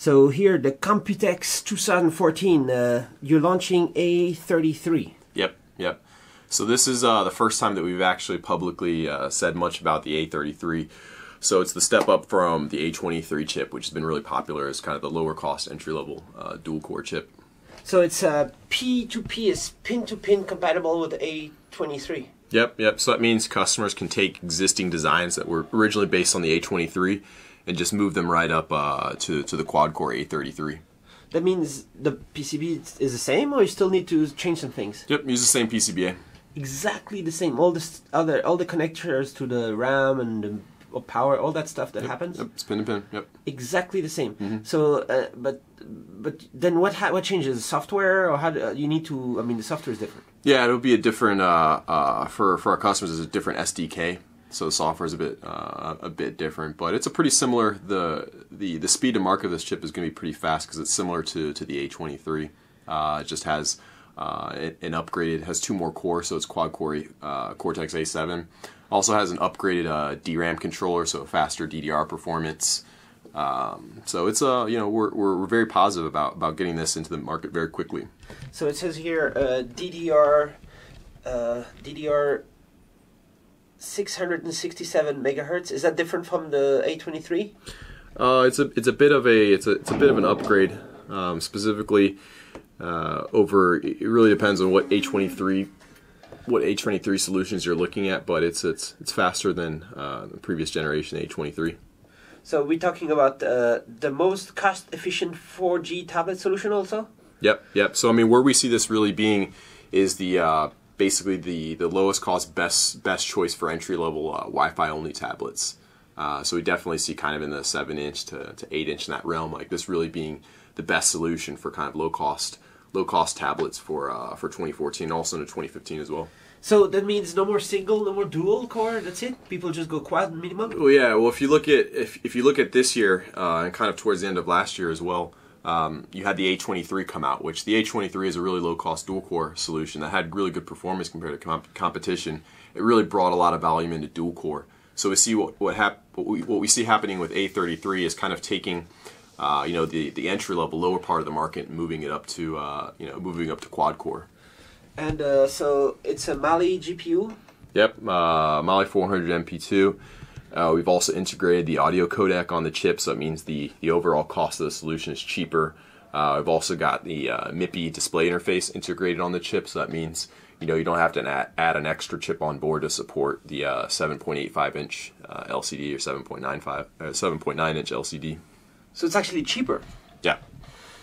So here the Computex 2014, you're launching A33. Yep, yep. So this is the first time that we've actually publicly said much about the A33. So it's the step up from the A23 chip, which has been really popular as kind of the lower cost entry level dual core chip. So it's P2P, is pin-to-pin compatible with A23. Yep, yep. So that means customers can take existing designs that were originally based on the A23 and just move them right up to the quad-core A33. That means the PCB is the same, or you still need to change some things? Yep, use the same PCBA. Exactly the same. All the all the connectors to the RAM and the power, all that stuff that happens. Yep, it's pin to pin. Yep. Exactly the same. Mm-hmm. So, but then what changes? The software, or how do, you need to? I mean, the software is different. Yeah, it'll be a different for our customers. It's a different SDK, so the software is a bit different. But it's a pretty similar. The speed to market of this chip is going to be pretty fast because it's similar to the A23. It just has an upgraded, has 2 more cores, so it's quad core Cortex A7. Also has an upgraded DRAM controller, so faster DDR performance. So it's you know, we're very positive about getting this into the market very quickly. So it says here DDR 667 megahertz. Is that different from the A23? It's a bit of an upgrade. Specifically, it really depends on what A23 solutions you're looking at, but it's faster than the previous generation A23. So we're talking about the most cost-efficient 4G tablet solution also? Yep, yep. So I mean, where we see this really being is the basically the lowest cost, best choice for entry-level Wi-Fi only tablets. So we definitely see kind of in the 7-inch to 8-inch in that realm, like this really being the best solution for kind of low cost tablets for 2014, also into 2015 as well. So that means no more single, no more dual core. That's it. People just go quad minimum. Well, yeah. Well, if you look at if you look at this year and kind of towards the end of last year as well, you had the A23 come out, which the A23 is a really low cost dual core solution that had really good performance compared to competition. It really brought a lot of volume into dual core. So we see what we see happening with A33 is kind of taking you know, the entry level, lower part of the market, and moving it up to you know, moving up to quad core. And so it's a Mali GPU. Yep, Mali 400 MP2. We've also integrated the audio codec on the chip, so it means the overall cost of the solution is cheaper. We've also got the MIPI display interface integrated on the chip, so that means, you know, you don't have to add an extra chip on board to support the 7.85-inch LCD or 7.9-inch LCD. So it's actually cheaper. Yeah.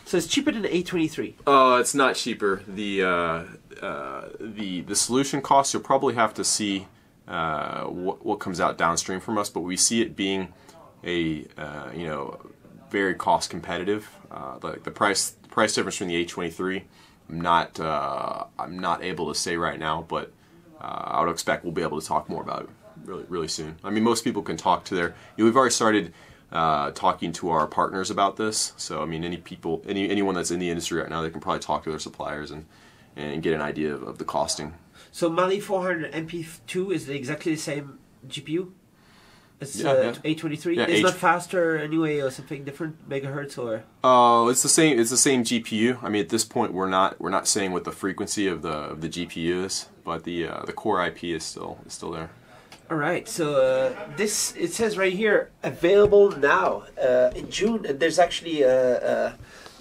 So it's cheaper than the A23. It's not cheaper. The solution costs, you'll probably have to see what comes out downstream from us, but we see it being a you know, very cost competitive. Like the price difference from the A23, I'm not able to say right now, but I would expect we'll be able to talk more about it really soon. I mean, most people can talk to their. You know, we've already started talking to our partners about this, so I mean, anyone that's in the industry right now, they can probably talk to their suppliers and get an idea of the costing. So Mali 400 MP2 is exactly the same GPU as A23. Yeah, it's not faster anyway, or something different, megahertz or? Oh, it's the same. It's the same GPU. I mean, at this point, we're not saying what the frequency of the GPU is, but the core IP is still there. All right, so this, it says right here, available now in June. And there's actually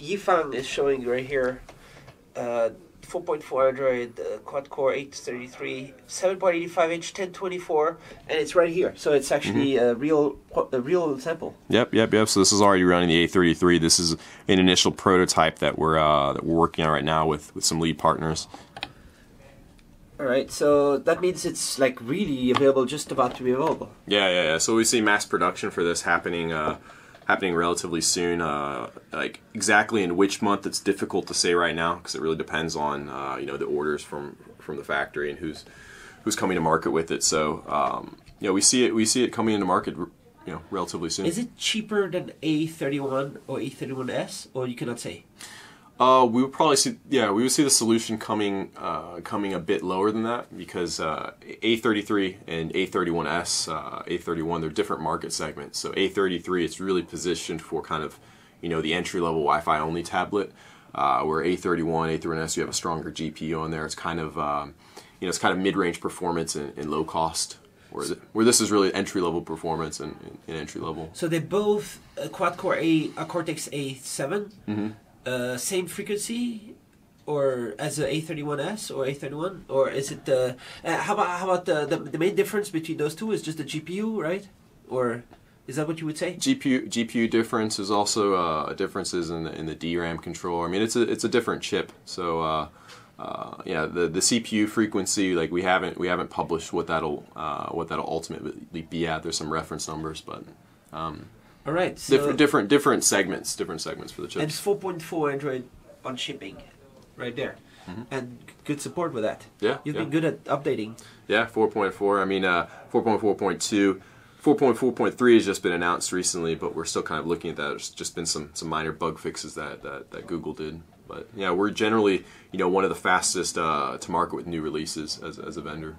Yifang is showing right here, 4.4 Android quad core A33, 7.85-inch 1024, and it's right here. So it's actually a real sample. Yep. So this is already running the A33. This is an initial prototype that we're working on right now with some lead partners. Alright, so that means it's like really available, just about to be available. Yeah. So we see mass production for this happening relatively soon. Like exactly in which month, it's difficult to say right now, because it really depends on you know, the orders from the factory and who's coming to market with it. So you know, we see it coming into market, you know, relatively soon. Is it cheaper than A31 or A31S, or you cannot say? We would probably see, yeah, we would see the solution coming a bit lower than that, because A33 and A31S, A31, they're different market segments. So A33, it's really positioned for kind of, you know, the entry-level Wi-Fi only tablet, where A31, A31S, you have a stronger GPU on there. It's kind of, you know, it's kind of mid-range performance and low cost, where this is really entry-level performance and entry-level. So they're both quad-core Cortex A7, mm-hmm. Same frequency, or as the A31S or A31, or is it how about the main difference between those two is just the GPU, right? Or is that what you would say? GPU difference is also differences in the DRAM controller. I mean, it's a different chip. So yeah, the CPU frequency, like we haven't published what that'll ultimately be at. There's some reference numbers, but all right, so different segments for the chips. And it's 4.4 Android on shipping. Right there, mm-hmm. and good support with that. Yeah, you've been good at updating. Yeah, 4.4. I mean, 4.4.2, 4.4.3 has just been announced recently, but we're still kind of looking at that. There's just been some minor bug fixes that Google did, but yeah, we're generally, you know, one of the fastest to market with new releases as a vendor.